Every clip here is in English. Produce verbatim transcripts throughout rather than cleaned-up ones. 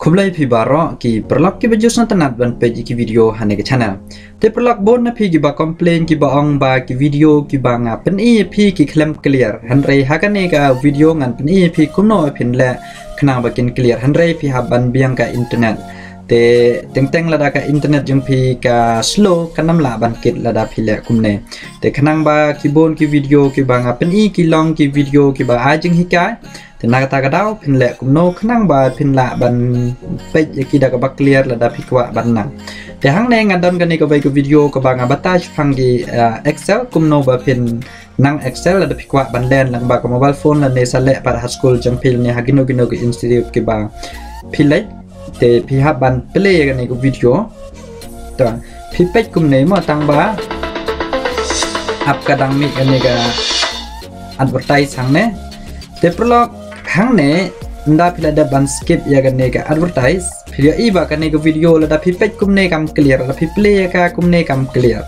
Kublai Pibaro ki perlak kiba jusna tenat ban page ki video haneke channel. Te perlak bon na pi kiba complain kiba ong ba ki video kiba nga pen e pi ki claim clear hanrei hakane ka video ngan pen e pi kumno pen la khna bakin clear hanrei pi haban biang ka internet. Te teng-teng lada ka internet jung pi ka slow kanam la ban kit lada pi la kumne. Te khnang ba ki bon ki video kiba nga pen e ki long ki video kiba ajeng hikai. Tenagatagadao pin lek kumno knang ba pin la ban page yaki daga ba clear la da pikwa ban nang te hang ne ngadon kani ko bai ko video ko ba ngabata phang gi excel kumno ba pin nang excel la da pikwa ban len lang ba ko mobile phone la ne sale par school jang pil ne hagino gino ko institute ki ba philai te pi ha ban play kani ko video ta pi page kumne ma tang ba apka dang mi kani ga advertise hang ne te prolog hang ne nda pila da ban skip ya ga nega advertise pila I ba ka nega video la da pi page kum ne kam clear la pi play ka kum ne kam clear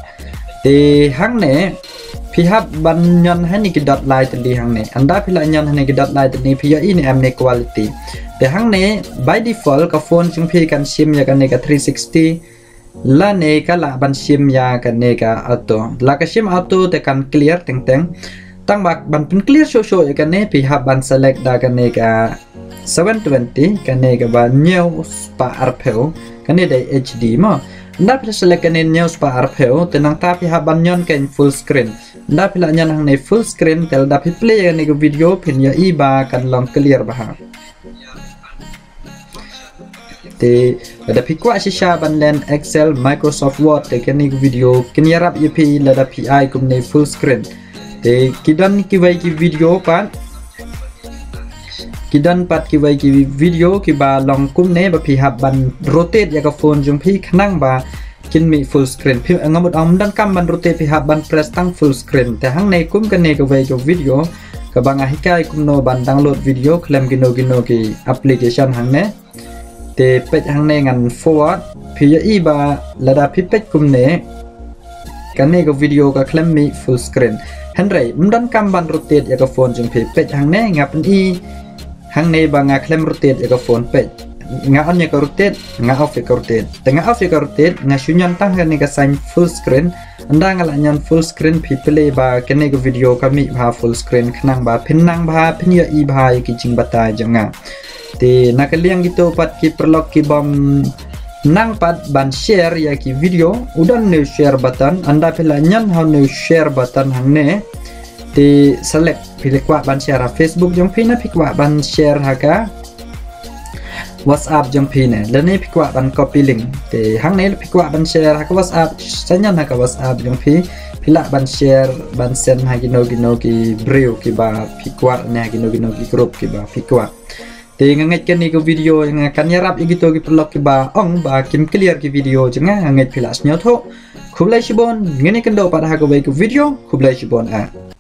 te hang ne pi hab ban nyon ha ni ki dot line te li hang ne nda pila nyon ha ni ki dot line te ni pia I ne am ne quality te hang ne by default ka phone chung phi kan sim ya ga nega three sixty la ne ka la ban sim ya ga nega auto la ka sim auto te kan clear teng teng tang bak ban pin clear show show ya kan pihak ban select da kan nega seven twenty kan nega ban new spa arpeo kan nega H D mo nda pila select kan new spa arpeo tenang ta pihak ban nyon kan full screen nda pila nyon hang ne full screen tel da pihak play kan nega video pin ya iba kan long clear bah te da pi kwa shisha ban len Excel Microsoft Word te kan nega video kan yarap ypi la da P I kum ne full screen te kidan ki wai ki video pan kidan pat ki wai ki video ki ba long kum ne ba phi hab ban rotate ya ka phone jung phi khnang ba kin mi full screen phi ngamut am dan kam ban rotate phi hab ban press tang full screen te hang nei kum kan nei ka wai ka video ka bang a hikai kum no ban download video klem gino gino ki application hang ne te page hang nei ngan forward phi I ba lada phi page kum ne kan nei ka video ka klem mi full screen Henry, mdan kam ban rotate ya ka phone jung phi page hang ne nga pen I hang ne ba nga klem rotate ya ka phone page nga on ya ka rotate nga off ya ka rotate tengah off ya ka rotate nga sunyan tang ne ka sign full screen anda nga la nyan full screen phi play ba ka ne ka video ka mi ba full screen khnang ba phin nang ba phin ya I ba ki jing bata jang nga te na ka liang gitu pat ki perlok ki bom nang pat ban share ya ki video udan new share button anda pila nyan how new share button hang ne te select pilih kwa ban share Facebook jong pina pikwa ban share haka WhatsApp jong pina dan ne pikwa ban copy link te hang ne pikwa ban share haka WhatsApp sanyan haka WhatsApp jong pi pila ban share ban send hagi no gino ki brew ki ba pikwa ne hagi no gino ki group ki ba pikwa te nganget kan ni ko video nga kan yarap igito ki perlok ki ba ong ba kim clear ki video jeng nga nganget pilas nyo tho khublai sibon ngene kan do pada ha ko bai ko video khublai sibon a